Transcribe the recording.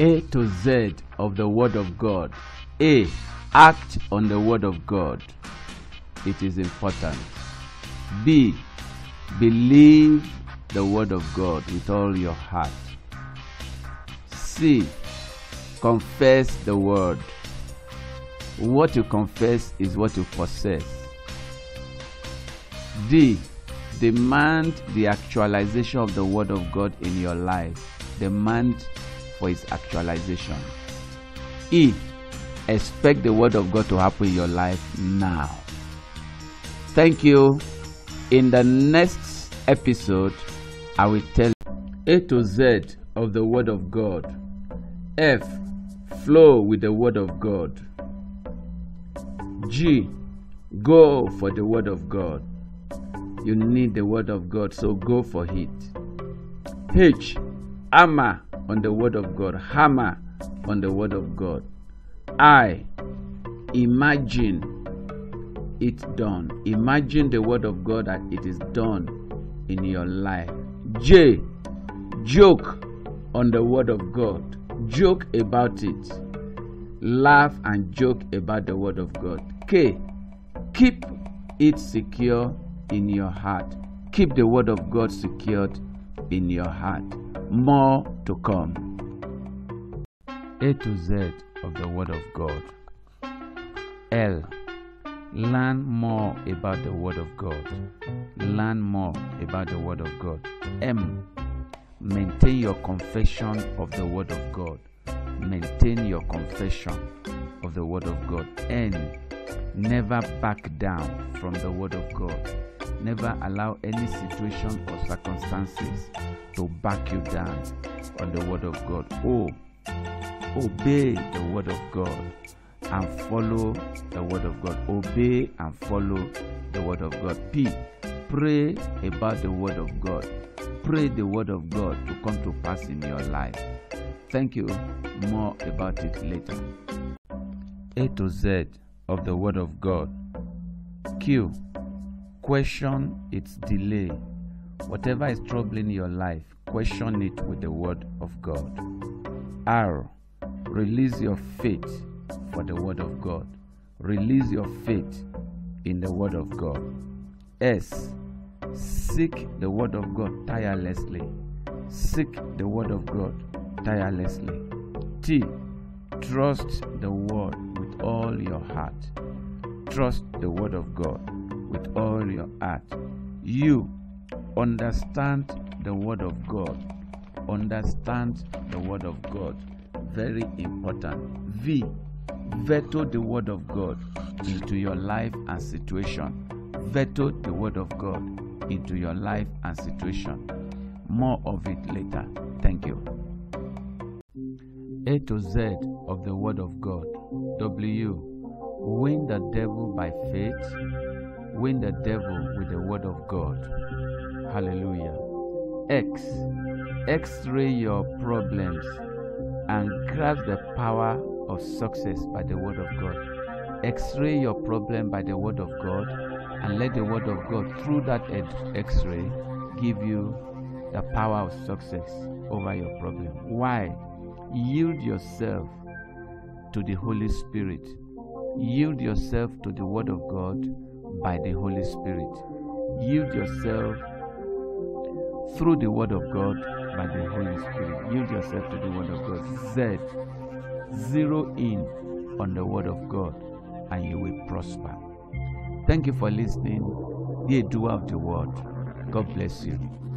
A to Z of the Word of God. A, act on the Word of God. It is important. B, believe the Word of God with all your heart. C, confess the Word. What you confess is what you possess. D, demand the actualization of the Word of God in your life. Demand for its actualization. E, expect the Word of God to happen in your life now. Thank you. In the next episode, I will tell A to Z of the Word of God. F, flow with the Word of God. G, go for the Word of God. You need the Word of God, so go for it. H, hammer on the Word of God. Hammer on the Word of God. I, imagine it done. Imagine the Word of God that it is done in your life. J, joke on the Word of God. Joke about it. Laugh and joke about the Word of God. K, keep it secure in your heart. Keep the Word of God secured in your heart. More to come. A to Z of the Word of God. L, learn more about the Word of God. Learn more about the Word of God. M, maintain your confession of the Word of God. Maintain your confession of the Word of God. N, never back down from the Word of God. Never allow any situation or circumstances to back you down on the Word of God. O, obey the Word of God and follow the Word of God. Obey and follow the Word of God. P, pray about the Word of God. Pray the Word of God to come to pass in your life. Thank you. More about it later. A to Z of the Word of God. Q, question its delay. Whatever is troubling your life, question it with the Word of God. R, release your faith for the Word of God. Release your faith in the Word of God. S, seek the Word of God tirelessly. Seek the Word of God tirelessly. T, trust the Word with all your heart. Trust the Word of God with all your heart. U, understand the Word of God. Understand the Word of God. Very important. V, veto the Word of God into your life and situation. Veto the Word of God into your life and situation. More of it later. Thank you. A to Z of the Word of God. W, win the devil by faith. Win the devil with the Word of God. Hallelujah. X, X-ray your problems and grasp the power of success by the Word of God. X-ray your problem by the Word of God and let the Word of God through that X-ray give you the power of success over your problem. Why? Yield yourself to the Holy Spirit. Yield yourself to the Word of God by the Holy Spirit. Yield yourself through the Word of God by the Holy Spirit. Yield yourself to the Word of God. Z, zero in on the Word of God and you will prosper. Thank you for listening. Be a doer of the Word. God bless you.